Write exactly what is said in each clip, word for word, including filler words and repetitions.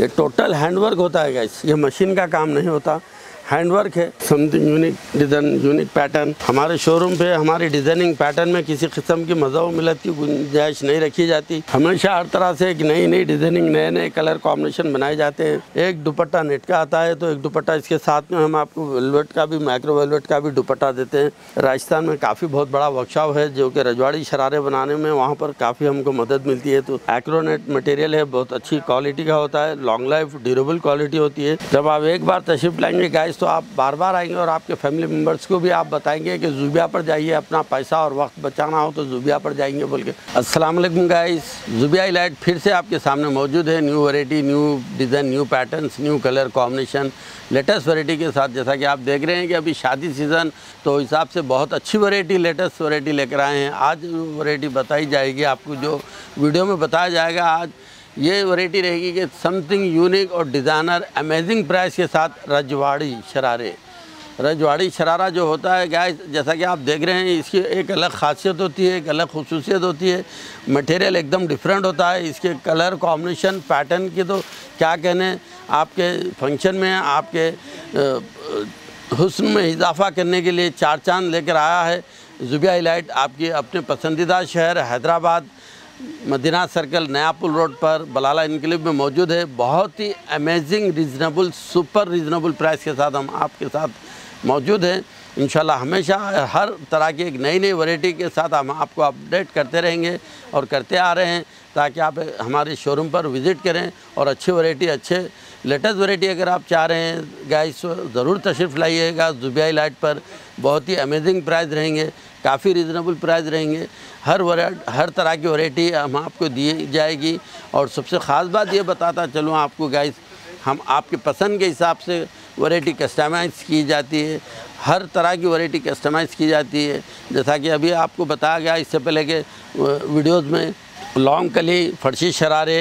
ये total handwork होता है गाइस, ये मशीन का काम नहीं होता, हैंडवर्क है। Something unique design, unique pattern. हमारे शोरूम पे हमारी डिज़ाइनिंग पैटर्न में किसी किस्म की मजाव मिलत की गुंजाइश नहीं रखी जाती। हमेशा हर तरह से एक नई नई डिज़ाइनिंग, नए नए कलर कॉम्बिनेशन बनाए जाते हैं। एक दुपट्टा नेट का आता है तो एक दुपट्टा इसके साथ में हम आपको वेलवेट का भी, माइक्रो वेलवेट का भी दुपट्टा देते हैं। राजस्थान में काफ़ी बहुत बड़ा वर्कशॉप है जो कि रजवाड़ी शरारे बनाने में वहाँ पर काफ़ी हमको मदद मिलती है। तो एक्रोनेट मटेरियल है, बहुत अच्छी क्वालिटी का होता है, लॉन्ग लाइफ ड्यूरेबल क्वालिटी होती है। जब आप एक बार तशरीफ लाएंगे गाइस तो आप बार बार आएंगे और आपके फैमिली मेम्बर्स को भी आप बताएंगे कि ज़ुबिया पर जाइए, अपना पैसा और वक्त बचाना हो तो ज़ुबिया पर जाएंगे बोल के। अस्सलाम वालेकुम गाइस, ज़ुबिया इलाइट फिर से आपके सामने मौजूद है। New variety, new design, new patterns, new colour combination, latest variety के साथ। जैसा कि आप देख रहे हैं कि अभी शादी सीज़न तो हिसाब से बहुत अच्छी वैरायटी, लेटेस्ट वैरायटी लेकर आए हैं। आज वैरायटी बताई जाएगी आपको, जो वीडियो में बताया जाएगा आज ये वैरायटी रहेगी कि समथिंग यूनिक और डिज़ाइनर, अमेजिंग प्राइस के साथ रजवाड़ी शरारे। रजवाड़ी शरारा जो होता है गाइस, जैसा कि आप देख रहे हैं, इसकी एक अलग खासियत होती है, एक अलग खसूसियत होती है। मटेरियल एकदम डिफरेंट होता है, इसके कलर कॉम्बिनेशन, पैटर्न की तो क्या कहने, आपके फंक्शन में आपके हुस्न में इजाफा करने के लिए चार चांद लेकर आया है ज़ुबिया इलाइट। आपके अपने पसंदीदा शहर हैदराबाद, मदीना सर्कल, नयापुल रोड पर बलाला इनक्लेव में मौजूद है। बहुत ही amazing, reasonable, super reasonable price के साथ हम आपके साथ मौजूद हैं। इंशाल्लाह हमेशा हर तरह की एक नई नई वैरायटी के साथ हम आपको अपडेट करते रहेंगे और करते आ रहे हैं, ताकि आप हमारे शोरूम पर विज़िट करें और अच्छी वैरायटी, अच्छे लेटेस्ट वैरायटी अगर आप चाह रहे हैं गाइस ज़रूर तशरीफ़ लाइएगा। ज़ुबिया इलाइट पर बहुत ही अमेजिंग प्राइस रहेंगे, काफ़ी रीज़नेबल प्राइस रहेंगे। हर वैरायटी, हर तरह की वैरायटी हम आपको दी जाएगी। और सबसे ख़ास बात ये बताता चलूँ आपको गाइस, हम आपके पसंद के हिसाब से वैरायटी कस्टमाइज़ की जाती है, हर तरह की वैरायटी कस्टमाइज़ की जाती है। जैसा कि अभी आपको बताया गया इससे पहले के वीडियोस में, लॉन्ग कली, फर्शी शरारे,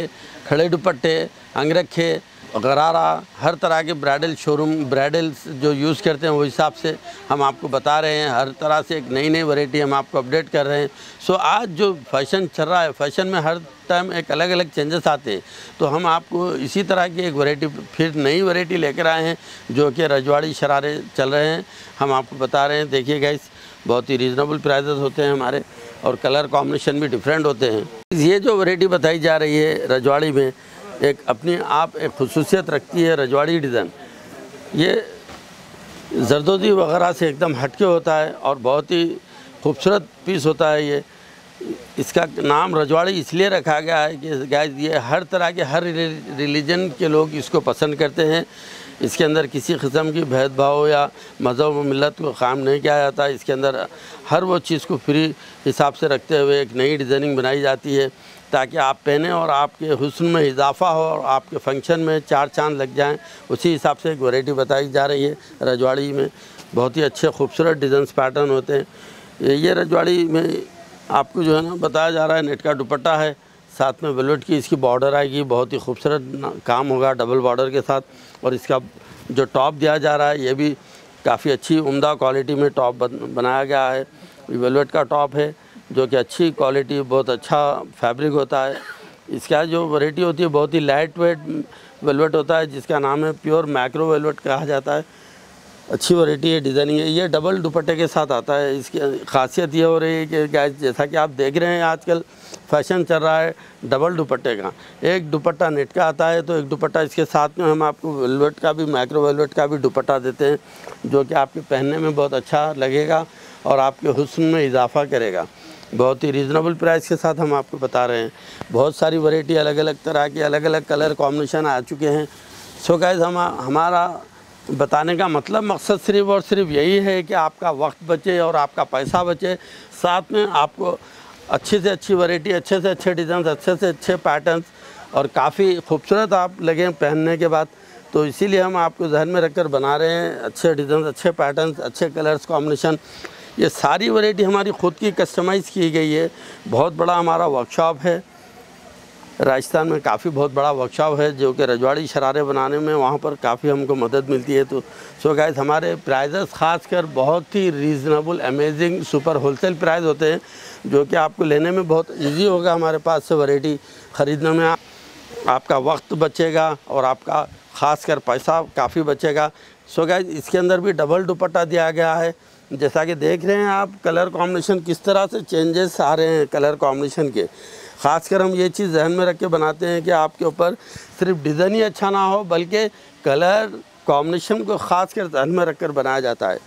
खड़े दुपट्टे, अंगरखे, गरारा, हर तरह के ब्राइडल शोरूम, ब्राइडल्स जो यूज़ करते हैं वो हिसाब से हम आपको बता रहे हैं। हर तरह से एक नई नई वैरायटी हम आपको अपडेट कर रहे हैं। सो आज जो फैशन चल रहा है, फैशन में हर टाइम एक अलग अलग चेंजेस आते हैं, तो हम आपको इसी तरह की एक वैरायटी, फिर नई वैरायटी लेकर आए हैं जो कि रजवाड़ी शरारे चल रहे हैं, हम आपको बता रहे हैं। देखिए गाइस, बहुत ही रीज़नेबल प्राइजेस होते हैं हमारे और कलर कॉम्बिनेशन भी डिफरेंट होते हैं। ये जो वैरायटी बताई जा रही है रजवाड़ी में, एक अपनी आप एक खसूसियत रखती है। रजवाड़ी डिज़ाइन ये जरदोजी वगैरह से एकदम हटके होता है और बहुत ही खूबसूरत पीस होता है। ये इसका नाम रजवाड़ी इसलिए रखा गया है कि गाइस ये हर तरह के, हर रिलीजन के लोग इसको पसंद करते हैं। इसके अंदर किसी किस्म की भेदभाव या मजहब व मिलत को ख़ाम नहीं किया जाता। इसके अंदर हर वो चीज़ को फ्री हिसाब से रखते हुए एक नई डिज़ाइनिंग बनाई जाती है, ताकि आप पहने और आपके हुस्न में इजाफा हो और आपके फंक्शन में चार चांद लग जाएं। उसी हिसाब से एक वैरायटी बताई जा रही है रजवाड़ी में। बहुत ही अच्छे खूबसूरत डिज़ाइन पैटर्न होते हैं। ये रजवाड़ी में आपको जो है ना बताया जा रहा है, नेट का दुपट्टा है, साथ में वेलवेट की इसकी बॉर्डर आएगी, बहुत ही खूबसूरत काम होगा डबल बॉर्डर के साथ। और इसका जो टॉप दिया जा रहा है ये भी काफ़ी अच्छी उम्दा क्वालिटी में टॉप बनाया गया है। वेलवेट का टॉप है जो कि अच्छी क्वालिटी, बहुत अच्छा फैब्रिक होता है। इसका जो वैरायटी होती है बहुत ही लाइट वेट वेलवेट होता है, जिसका नाम है प्योर मैक्रो वेलवेट कहा जाता है। अच्छी वैरायटी है, डिज़ाइनिंग है। ये डबल दुपट्टे के साथ आता है। इसकी खासियत ये हो रही है कि गाइस, जैसा कि आप देख रहे हैं आजकल फैशन चल रहा है डबल दुपट्टे का। एक दुपट्टा नेट का आता है तो एक दुपट्टा इसके साथ में हम आपको वेलवेट का भी, माइक्रो वेलवेट का भी दुपट्टा देते हैं, जो कि आपके पहनने में बहुत अच्छा लगेगा और आपके हुस्न में इजाफा करेगा। बहुत ही रीज़नेबल प्राइस के साथ हम आपको बता रहे हैं। बहुत सारी वैरायटी, अलग अलग तरह के, अलग अलग कलर कॉम्बिनेशन आ चुके हैं। सो गाइस, हम हमारा बताने का मतलब, मकसद सिर्फ और सिर्फ यही है कि आपका वक्त बचे और आपका पैसा बचे, साथ में आपको अच्छी से अच्छी वैरायटी, अच्छे से अच्छे डिज़ाइन, अच्छे से अच्छे पैटर्न्स और काफ़ी खूबसूरत आप लगें पहनने के बाद। तो इसीलिए हम आपको जहन में रखकर बना रहे हैं अच्छे डिज़ाइन, अच्छे पैटर्न्स, अच्छे कलर्स कॉम्बिनेशन। ये सारी वैरायटी हमारी ख़ुद की कस्टमाइज़ की गई है। बहुत बड़ा हमारा वर्कशॉप है राजस्थान में, काफ़ी बहुत बड़ा वर्कशॉप है जो कि रजवाड़ी शरारे बनाने में वहाँ पर काफ़ी हमको मदद मिलती है। तो सो गाइस, हमारे प्राइजेस खासकर बहुत ही reasonable, amazing, super wholesale price होते हैं, जो कि आपको लेने में बहुत इजी होगा। हमारे पास से वैरायटी ख़रीदने में आपका वक्त बचेगा और आपका ख़ासकर पैसा काफ़ी बचेगा। सो गाइस इसके अंदर भी डबल दुपट्टा दिया गया है, जैसा कि देख रहे हैं आप कलर कॉम्बिनेशन किस तरह से चेंजेस आ रहे हैं कलर कॉम्बिनेशन के। ख़ासकर हम ये चीज़ जहन में रख के बनाते हैं कि आपके ऊपर सिर्फ डिज़ाइन ही अच्छा ना हो बल्कि कलर कॉम्बिनेशन को ख़ास कर जहन में रख कर बनाया जाता है,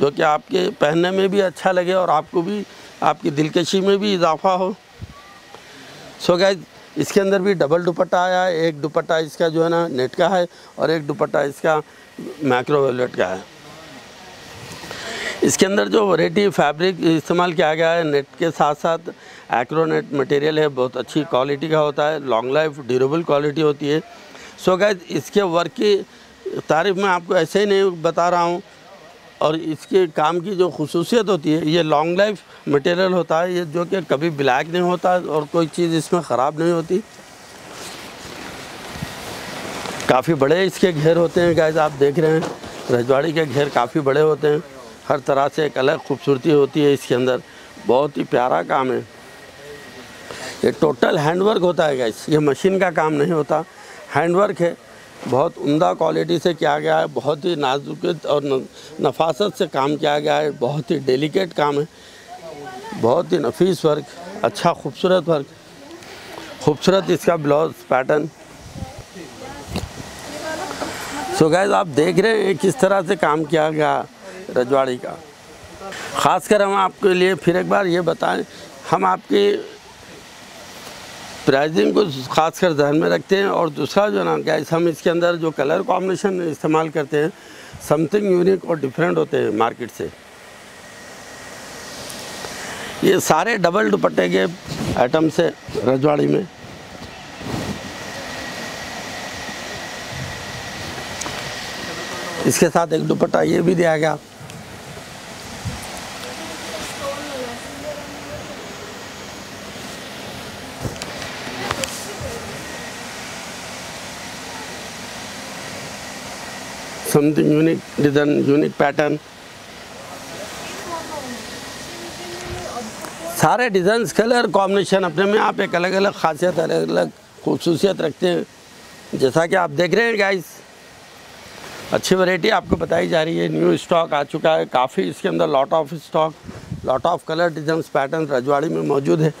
जो कि आपके पहनने में भी अच्छा लगे और आपको भी आपकी दिलकशी में भी इजाफा हो। सो गाइज इसके अंदर भी डबल दुपट्टा आया है, एक दुपट्टा इसका जो है ना नेट का है और एक दुपट्टा इसका मैक्रो वेलवेट का है। इसके अंदर जो वैरायटी फैब्रिक इस्तेमाल किया गया है नेट के साथ साथ एक्रोनेट मटेरियल है, बहुत अच्छी क्वालिटी का होता है, लॉन्ग लाइफ ड्यूरेबल क्वालिटी होती है। सो गाइज इसके वर्क की तारीफ़ मैं आपको ऐसे ही नहीं बता रहा हूँ, और इसके काम की जो खसूसियत होती है ये लॉन्ग लाइफ मटेरियल होता है, ये जो कि कभी ब्लैक नहीं होता और कोई चीज़ इसमें ख़राब नहीं होती। काफ़ी बड़े इसके घेर होते हैं गाइस, आप देख रहे हैं रजवाड़ी के घेर काफ़ी बड़े होते हैं, हर तरह से एक अलग खूबसूरती होती है इसके अंदर, बहुत ही प्यारा काम है। ये टोटल हैंडवर्क होता है गाइस, ये मशीन का काम नहीं होता, हैंडवर्क है, बहुत उम्दा क्वालिटी से किया गया है, बहुत ही नाजुक और नफासत से काम किया गया है, बहुत ही डेलिकेट काम है, बहुत ही नफीस वर्क, अच्छा खूबसूरत वर्क, खूबसूरत इसका ब्लाउज पैटर्न। सो गाइस आप देख रहे हैं किस तरह से काम किया गया रजवाड़ी का। ख़ासकर हम आपके लिए फिर एक बार ये बताएं, हम आपकी प्राइजिंग को खासकर ध्यान में रखते हैं, और दूसरा जो ना गाइस हम इसके अंदर जो कलर कॉम्बिनेशन इस्तेमाल करते हैं समथिंग यूनिक और डिफरेंट होते हैं मार्केट से। ये सारे डबल दुपट्टे के आइटम्स है रजवाड़ी में। इसके साथ एक दुपट्टा ये भी दिया गया। Something unique design, unique pattern, सारे डिज़ाइंस कलर कॉम्बिनेशन अपने में आप एक अलग अलग खासियत, अलग अलग खूबसूसियत रखते हैं, जैसा कि आप देख रहे हैं गाइस। अच्छी वैरायटी आपको बताई जा रही है, न्यू स्टॉक आ चुका है काफ़ी, इसके अंदर lot of stock, lot of colour designs pattern Rajwadi में मौजूद है।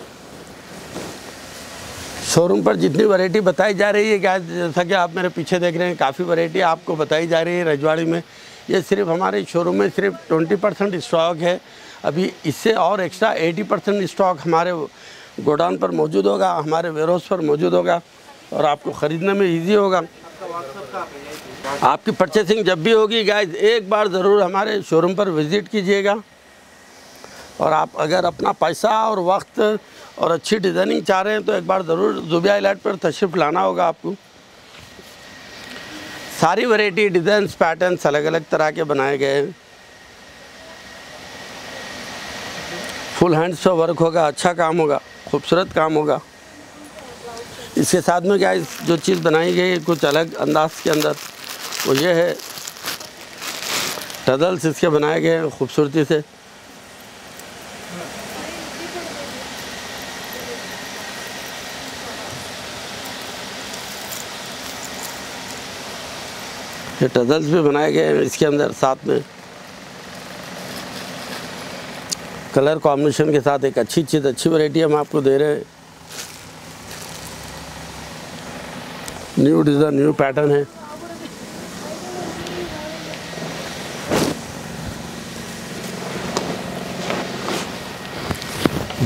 शोरूम पर जितनी वैरायटी बताई जा रही है गाइस, जैसा कि आप मेरे पीछे देख रहे हैं काफ़ी वैरायटी आपको बताई जा रही है रजवाड़ी में, ये सिर्फ हमारे शोरूम में सिर्फ बीस परसेंट स्टॉक है अभी, इससे और एक्स्ट्रा अस्सी परसेंट स्टॉक हमारे गोडाउन पर मौजूद होगा, हमारे वेयरहाउस पर मौजूद होगा और आपको ख़रीदने में ईजी होगा। आपकी परचेसिंग जब भी होगी गाइस एक बार ज़रूर हमारे शोरूम पर विज़िट कीजिएगा, और आप अगर अपना पैसा और वक्त और अच्छी डिज़ाइनिंग चाह रहे हैं तो एक बार ज़रूर ज़ुबिया इलाइट पर तशरीफ़ लाना होगा आपको। सारी वैरायटी डिज़ाइंस पैटर्न्स अलग अलग तरह के बनाए गए हैं, फुल हैंड्स पर वर्क होगा, अच्छा काम होगा, खूबसूरत काम होगा। इसके साथ में क्या जो चीज़ बनाई गई है कुछ अलग अंदाज के अंदर, वो ये है टजल्स इसके बनाए गए हैं खूबसूरती से। ये टजल्स भी बनाए गए हैं इसके अंदर, साथ में कलर कॉम्बिनेशन के साथ एक अच्छी चीज़, अच्छी वैरायटी हम आपको दे रहे हैं, न्यू डिज़ाइन न्यू पैटर्न है।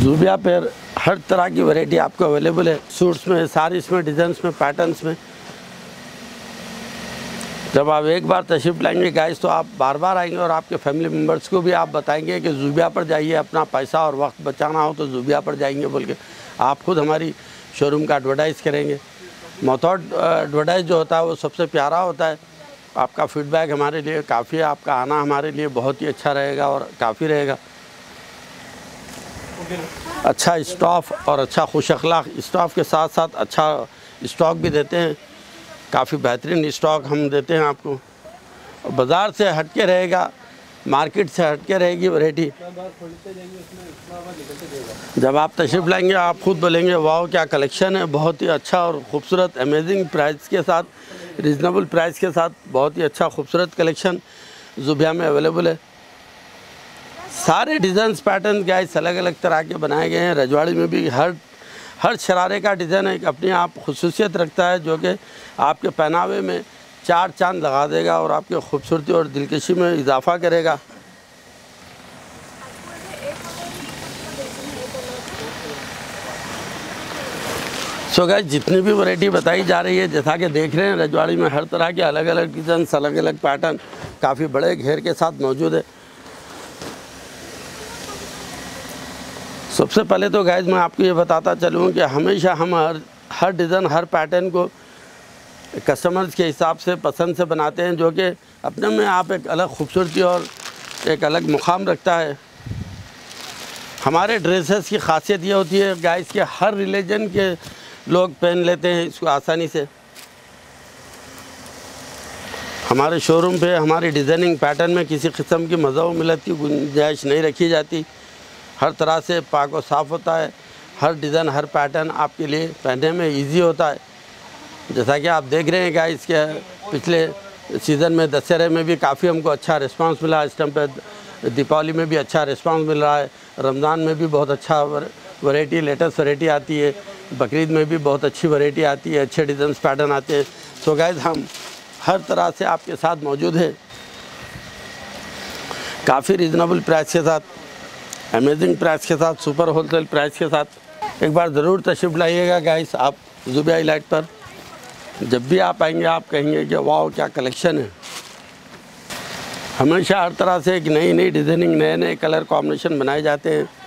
ज़ुबिया पर हर तरह की वैरायटी आपको अवेलेबल है, सूट्स में, साड़ीज़ में, डिज़ाइंस में, पैटर्न्स में। जब आप एक बार तशरीफ़ लाएंगे गाइस तो आप बार बार आएंगे, और आपके फैमिली मेम्बर्स को भी आप बताएंगे कि ज़ुबिया पर जाइए, अपना पैसा और वक्त बचाना हो तो ज़ुबिया पर जाएंगे बोल के आप खुद हमारी शोरूम का एडवर्टाइज़ करेंगे। मोहतौर एडवर्टाइज़ जो होता है वो सबसे प्यारा होता है, आपका फीडबैक हमारे लिए काफ़ी है, आपका आना हमारे लिए बहुत ही अच्छा रहेगा और काफ़ी रहेगा। अच्छा स्टाफ और अच्छा खुश अखलाक स्टाफ के साथ साथ अच्छा स्टॉक भी देते हैं, काफ़ी बेहतरीन स्टॉक हम देते हैं आपको, बाज़ार से हटके रहेगा मार्केट से हट के रहेगी वैरायटी। जब आप तशरीफ़ लाएंगे आप खुद बोलेंगे वाह क्या कलेक्शन है, बहुत ही अच्छा और ख़ूबसूरत अमेजिंग प्राइस के साथ, रिजनेबल प्राइस के साथ बहुत ही अच्छा खूबसूरत कलेक्शन ज़ुबिया में अवेलेबल है। सारे डिज़ाइन पैटर्न गाइस अलग अलग तरह के बनाए गए हैं। रजवाड़ी में भी हर हर शरारे का डिज़ाइन एक अपनी आप खुसूसियत रखता है जो कि आपके पहनावे में चार चांद लगा देगा और आपके खूबसूरती और दिलकशी में इजाफा करेगा। सो गाइस जितनी भी वैरायटी बताई जा रही है जैसा कि देख रहे हैं रजवाड़ी में हर तरह के अलग अलग डिज़ाइन अलग अलग पैटर्न काफ़ी बड़े घेर के साथ मौजूद है। सबसे पहले तो गाइस मैं आपको ये बताता चलूँ कि हमेशा हम हर हर डिज़ाइन हर पैटर्न को कस्टमर्स के हिसाब से पसंद से बनाते हैं जो कि अपने में आप एक अलग खूबसूरती और एक अलग मुकाम रखता है। हमारे ड्रेसेस की खासियत ये होती है गाइस के हर रिलीजन के लोग पहन लेते हैं इसको आसानी से। हमारे शोरूम पे हमारी डिज़ाइनिंग पैटर्न में किसी किस्म की मज़ा मिलत की गुंजाइश नहीं रखी जाती, हर तरह से पाक और साफ़ होता है। हर डिज़ाइन हर पैटर्न आपके लिए पहनने में इजी होता है। जैसा कि आप देख रहे हैं गाइस के पिछले सीज़न में दशहरे में भी काफ़ी हमको अच्छा रिस्पांस मिला, इस टाइम पर दीपावली में भी अच्छा रिस्पांस मिल रहा है, रमज़ान में भी बहुत अच्छा वैरायटी लेटेस्ट वैरायटी आती है, बकरीद में भी बहुत अच्छी वैरायटी आती है, अच्छे डिज़ाइन पैटर्न आते हैं। सो गाइस हम हर तरह से आपके साथ मौजूद है, काफ़ी रिजनेबल प्राइस के साथ, अमेजिंग प्राइस के साथ, सुपर होलसेल प्राइस के साथ। एक बार ज़रूर तशरीफ़ लाइएगा गाइस आप ज़ुबिया इलाइट पर, जब भी आप आएंगे आप कहेंगे कि वाह क्या कलेक्शन है। हमेशा हर तरह से एक नई नई डिज़ाइनिंग नए नए कलर कॉम्बिनेशन बनाए जाते हैं।